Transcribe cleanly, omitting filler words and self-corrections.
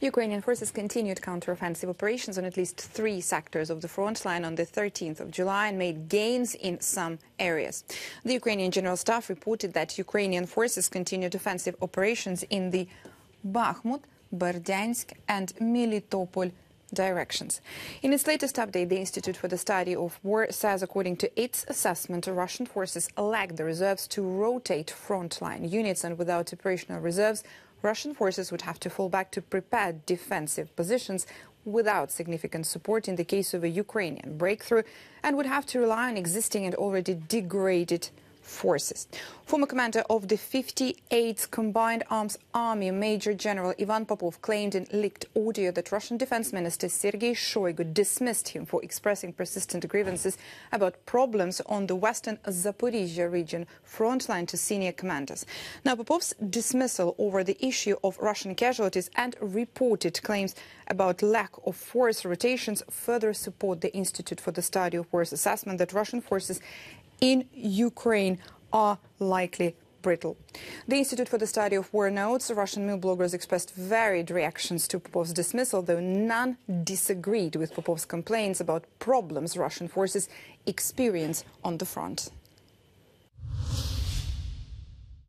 Ukrainian forces continued counteroffensive operations on at least 3 sectors of the front line on the 13th of July and made gains in some areas. The Ukrainian General Staff reported that Ukrainian forces continued offensive operations in the Bakhmut, Berdiansk and Melitopol directions. In its latest update, the Institute for the Study of War says, according to its assessment, Russian forces lack the reserves to rotate frontline units, and without operational reserves, Russian forces would have to fall back to prepared defensive positions without significant support in the case of a Ukrainian breakthrough, and would have to rely on existing and already degraded forces. Former commander of the 58th Combined Arms Army, Major General Ivan Popov, claimed in leaked audio that Russian Defense Minister Sergei Shoigu dismissed him for expressing persistent grievances about problems on the western Zaporizhia region frontline to senior commanders. Now, Popov's dismissal over the issue of Russian casualties and reported claims about lack of force rotations further support the Institute for the Study of War's assessment that Russian forces in Ukraine are likely brittle. The Institute for the Study of War notes Russian news bloggers expressed varied reactions to Popov's dismissal, though none disagreed with Popov's complaints about problems Russian forces experience on the front.